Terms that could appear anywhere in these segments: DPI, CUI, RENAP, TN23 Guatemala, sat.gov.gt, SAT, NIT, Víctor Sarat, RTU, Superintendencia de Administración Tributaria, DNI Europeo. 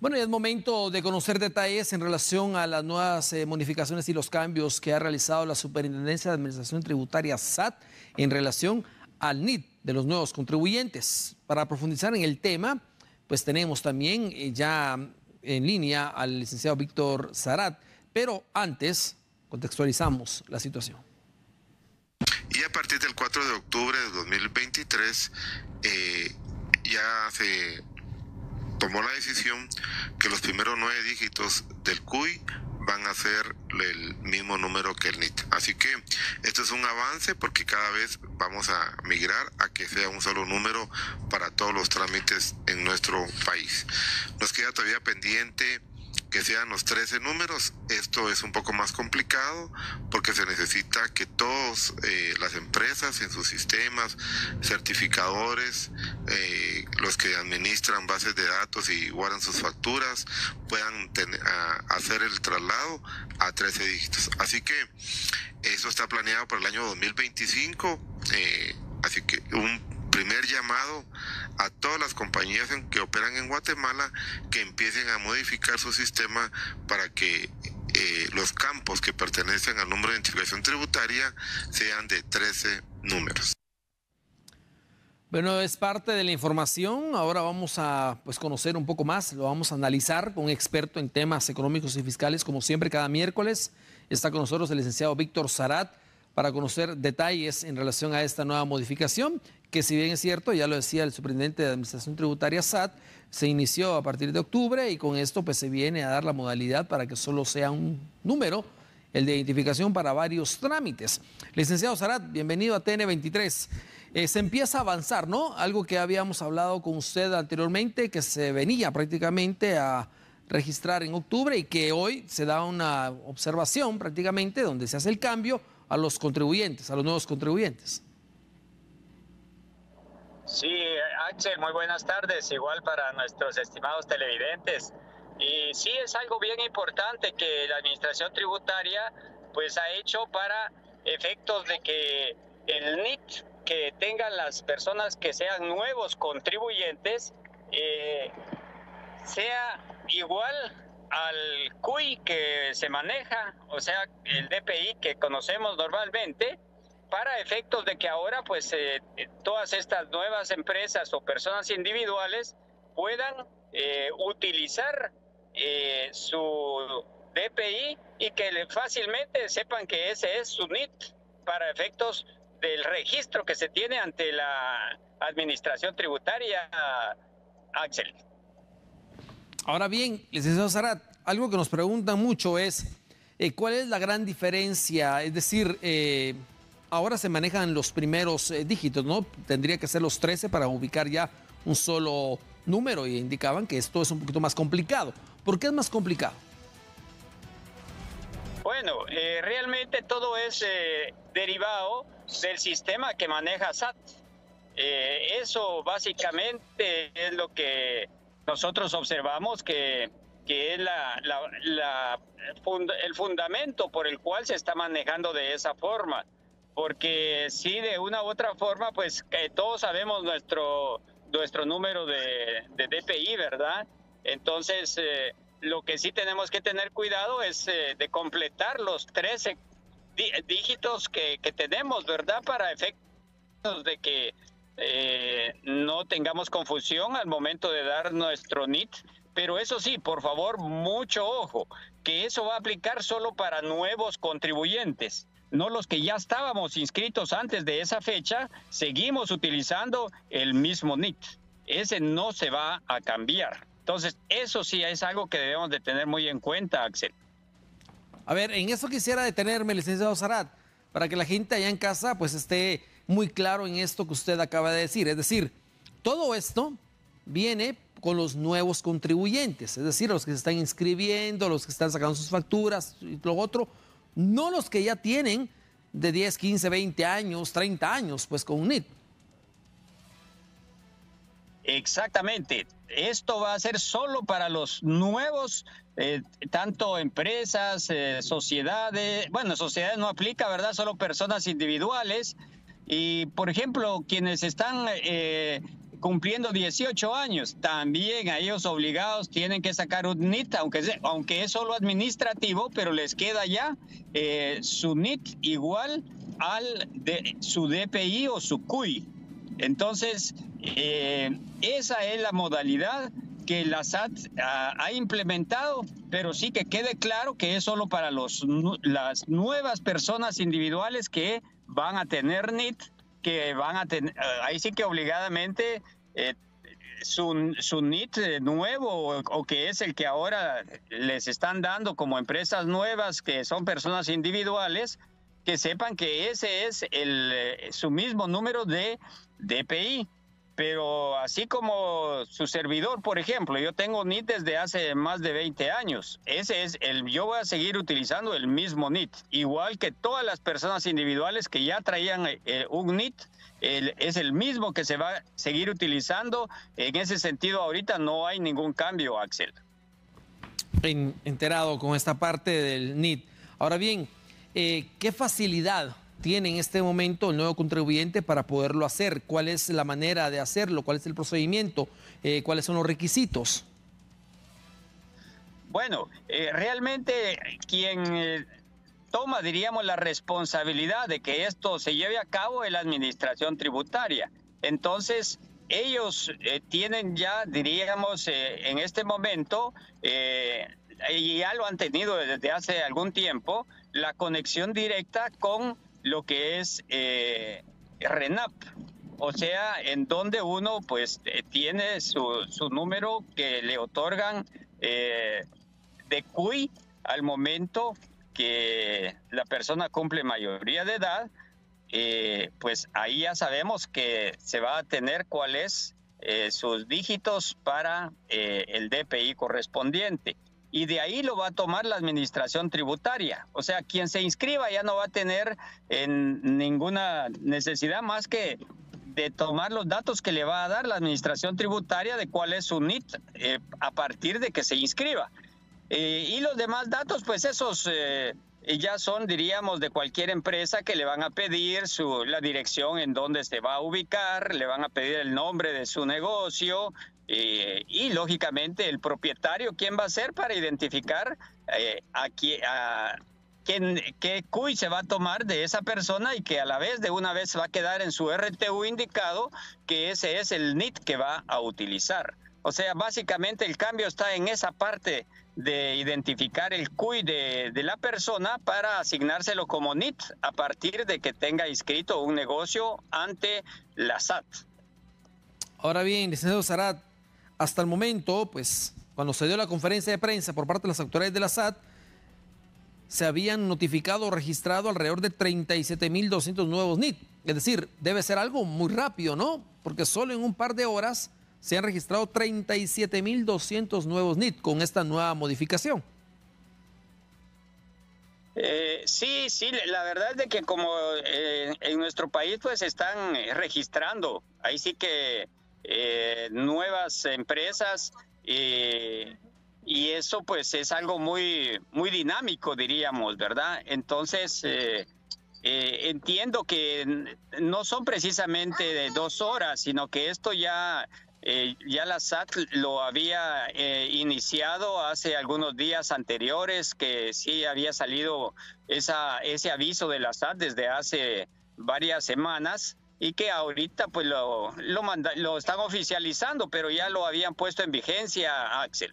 Bueno, ya es momento de conocer detalles en relación a las nuevas modificaciones y los cambios que ha realizado la Superintendencia de Administración Tributaria, SAT, en relación al NIT de los nuevos contribuyentes. Para profundizar en el tema, pues tenemos también ya en línea al licenciado Víctor Sarat, pero antes contextualizamos la situación. Y a partir del 4 de octubre de 2023 ya se tomó la decisión que los primeros 9 dígitos del CUI van a ser el mismo número que el NIT. Así que esto es un avance porque cada vez vamos a migrar a que sea un solo número para todos los trámites en nuestro país. Nos queda todavía pendiente que sean los 13 números. Esto es un poco más complicado porque se necesita que todas las empresas en sus sistemas, certificadores, los que administran bases de datos y guardan sus facturas, puedan hacer el traslado a 13 dígitos. Así que eso está planeado para el año 2025, así que primer llamado a todas las compañías que operan en Guatemala que empiecen a modificar su sistema para que los campos que pertenecen al número de identificación tributaria sean de 13 números. Bueno, es parte de la información. Ahora vamos a conocer un poco más, lo vamos a analizar con un experto en temas económicos y fiscales. Como siempre, cada miércoles está con nosotros el licenciado Víctor Sarat para conocer detalles en relación a esta nueva modificación, que si bien es cierto, ya lo decía el superintendente de Administración Tributaria, SAT, se inició a partir de octubre y con esto se viene a dar la modalidad para que solo sea un número, el de identificación para varios trámites. Licenciado Sarat, bienvenido a TN23. Se empieza a avanzar, ¿no? Algo que habíamos hablado con usted anteriormente, que se venía prácticamente a registrar en octubre y que hoy se da una observación prácticamente donde se hace el cambio a los contribuyentes, a los nuevos contribuyentes. Sí, Axel, muy buenas tardes, igual para nuestros estimados televidentes. Y sí, es algo bien importante que la Administración Tributaria ha hecho para efectos de que el NIT que tengan las personas que sean nuevos contribuyentes sea igual al CUI que se maneja, o sea, el DPI que conocemos normalmente, para efectos de que ahora todas estas nuevas empresas o personas individuales puedan utilizar su DPI y que fácilmente sepan que ese es su NIT para efectos del registro que se tiene ante la Administración Tributaria, Axel. Ahora bien, licenciado Sarat, algo que nos preguntan mucho es ¿cuál es la gran diferencia? Es decir, ahora se manejan los primeros dígitos, ¿no? Tendría que ser los 13 para ubicar ya un solo número y indicaban que esto es un poquito más complicado. ¿Por qué es más complicado? Bueno, realmente todo es derivado del sistema que maneja SAT. Eso básicamente es lo que nosotros observamos que es el fundamento por el cual se está manejando de esa forma. Porque sí, de una u otra forma, todos sabemos nuestro número de DPI, ¿verdad? Entonces, lo que sí tenemos que tener cuidado es de completar los 13 dígitos que tenemos, ¿verdad? Para efectos de que no tengamos confusión al momento de dar nuestro NIT. Pero eso sí, por favor, mucho ojo, que eso va a aplicar solo para nuevos contribuyentes. No los que ya estábamos inscritos antes de esa fecha, seguimos utilizando el mismo NIT. Ese no se va a cambiar. Entonces, eso sí es algo que debemos de tener muy en cuenta, Axel. A ver, en eso quisiera detenerme, licenciado Sarat, para que la gente allá en casa esté muy claro en esto que usted acaba de decir. Es decir, todo esto viene con los nuevos contribuyentes, es decir, los que se están inscribiendo, los que están sacando sus facturas y lo otro. No los que ya tienen de 10, 15, 20 años, 30 años, con NIT. Exactamente. Esto va a ser solo para los nuevos, tanto empresas, sociedades. Bueno, sociedades no aplica, ¿verdad? Solo personas individuales. Y, por ejemplo, quienes están cumpliendo 18 años, también a ellos obligados tienen que sacar un NIT, aunque es solo administrativo, pero les queda ya su NIT igual al de su DPI o su CUI. Entonces, esa es la modalidad que la SAT ha implementado, pero sí que quede claro que es solo para las nuevas personas individuales que van a tener NIT, que van a tener, ahí sí que obligadamente su NIT nuevo o que es el que ahora les están dando como empresas nuevas que son personas individuales, que sepan que ese es su mismo número de DPI. Pero así como su servidor, por ejemplo, yo tengo NIT desde hace más de 20 años. Ese es yo voy a seguir utilizando el mismo NIT, igual que todas las personas individuales que ya traían un NIT, es el mismo que se va a seguir utilizando. En ese sentido, ahorita no hay ningún cambio, Axel. Enterado con esta parte del NIT. Ahora bien, ¿qué facilidad tiene en este momento el nuevo contribuyente para poderlo hacer? ¿Cuál es la manera de hacerlo? ¿Cuál es el procedimiento? ¿Cuáles son los requisitos? Bueno, realmente quien toma, diríamos, la responsabilidad de que esto se lleve a cabo es la Administración Tributaria. Entonces, ellos tienen ya, diríamos, en este momento, y ya lo han tenido desde hace algún tiempo, la conexión directa con lo que es RENAP, o sea, en donde uno pues tiene su número que le otorgan de CUI al momento que la persona cumple mayoría de edad, pues ahí ya sabemos que se va a tener cuál es sus dígitos para el DPI correspondiente. Y de ahí lo va a tomar la Administración Tributaria. O sea, quien se inscriba ya no va a tener ninguna necesidad más que de tomar los datos que le va a dar la Administración Tributaria de cuál es su NIT a partir de que se inscriba. Y los demás datos, pues esos ya son, diríamos, de cualquier empresa que le van a pedir la dirección en donde se va a ubicar, le van a pedir el nombre de su negocio, y lógicamente el propietario, ¿quién va a ser para identificar qué CUI se va a tomar de esa persona y que a la vez de una vez va a quedar en su RTU indicado que ese es el NIT que va a utilizar? O sea, básicamente el cambio está en esa parte de identificar el CUI de la persona para asignárselo como NIT a partir de que tenga inscrito un negocio ante la SAT. Ahora bien, licenciado Sarat, hasta el momento, pues, cuando se dio la conferencia de prensa por parte de las autoridades de la SAT, se habían notificado o registrado alrededor de 37.200 nuevos NIT. Es decir, debe ser algo muy rápido, ¿no? Porque solo en un par de horas se han registrado 37.200 nuevos NIT con esta nueva modificación. Sí, la verdad es de que como en nuestro país pues están registrando, ahí sí que nuevas empresas y eso pues es algo muy, muy dinámico, diríamos, ¿verdad? Entonces entiendo que no son precisamente de 2 horas, sino que esto ya la SAT lo había iniciado hace algunos días anteriores, que sí había salido ese aviso de la SAT desde hace varias semanas y que ahorita pues lo están oficializando, pero ya lo habían puesto en vigencia, Axel.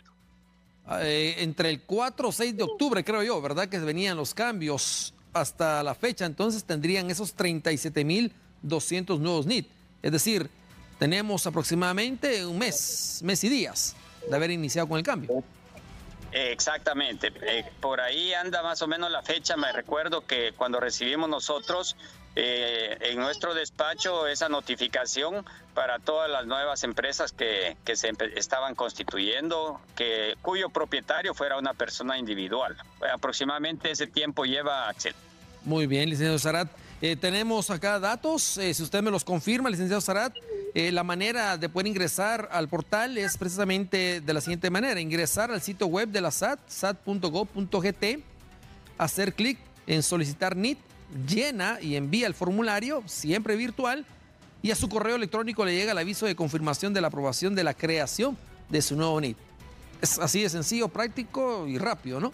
Entre el 4 o 6 de octubre, creo yo, ¿verdad? Que venían los cambios hasta la fecha, entonces tendrían esos 37.200 nuevos NIT, es decir, tenemos aproximadamente un mes y días de haber iniciado con el cambio. Exactamente. Por ahí anda más o menos la fecha. Me recuerdo que cuando recibimos nosotros en nuestro despacho esa notificación para todas las nuevas empresas que se estaban constituyendo, cuyo propietario fuera una persona individual. Aproximadamente ese tiempo lleva, Axel. Muy bien, licenciado Sarat. Tenemos acá datos, si usted me los confirma, licenciado Sarat, la manera de poder ingresar al portal es precisamente de la siguiente manera: ingresar al sitio web de la SAT, sat.gov.gt, hacer clic en solicitar NIT, llena y envía el formulario, siempre virtual, y a su correo electrónico le llega el aviso de confirmación de la aprobación de la creación de su nuevo NIT. Es así de sencillo, práctico y rápido, ¿no?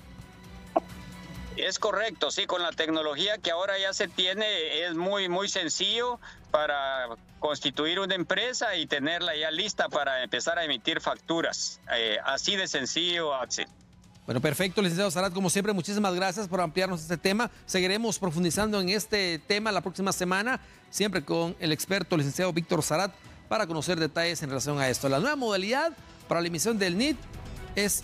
Es correcto, sí, con la tecnología que ahora ya se tiene es muy sencillo para constituir una empresa y tenerla ya lista para empezar a emitir facturas. Así de sencillo, Axel. Bueno, perfecto, licenciado Sarat, como siempre, muchísimas gracias por ampliarnos este tema. Seguiremos profundizando en este tema la próxima semana, siempre con el experto licenciado Víctor Sarat, para conocer detalles en relación a esto. La nueva modalidad para la emisión del NIT es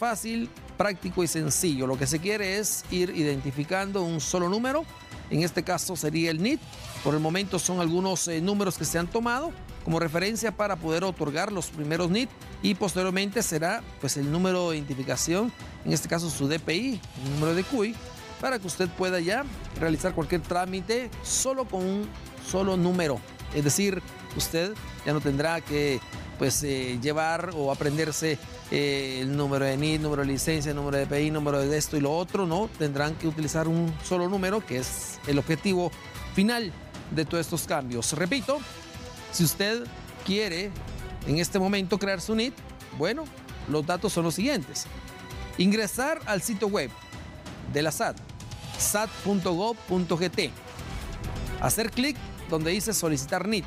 fácil, práctico y sencillo. Lo que se quiere es ir identificando un solo número, en este caso sería el NIT. Por el momento son algunos números que se han tomado como referencia para poder otorgar los primeros NIT, y posteriormente será pues el número de identificación, en este caso su DPI, el número de CUI, para que usted pueda ya realizar cualquier trámite solo con un solo número. Es decir, usted ya no tendrá que llevar o aprenderse el número de NIT, número de licencia, número de DPI, número de esto y lo otro, ¿no? Tendrán que utilizar un solo número, que es el objetivo final de todos estos cambios. Repito, si usted quiere en este momento crear su NIT, bueno, los datos son los siguientes. Ingresar al sitio web de la SAT, sat.gov.gt. Hacer clic donde dice solicitar NIT.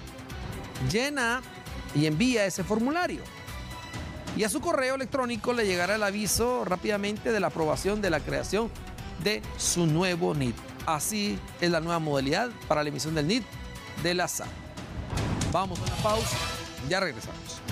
Llena y envía ese formulario. Y a su correo electrónico le llegará el aviso rápidamente de la aprobación de la creación de su nuevo NIT. Así es la nueva modalidad para la emisión del NIT de la SAT. Vamos a una pausa, ya regresamos.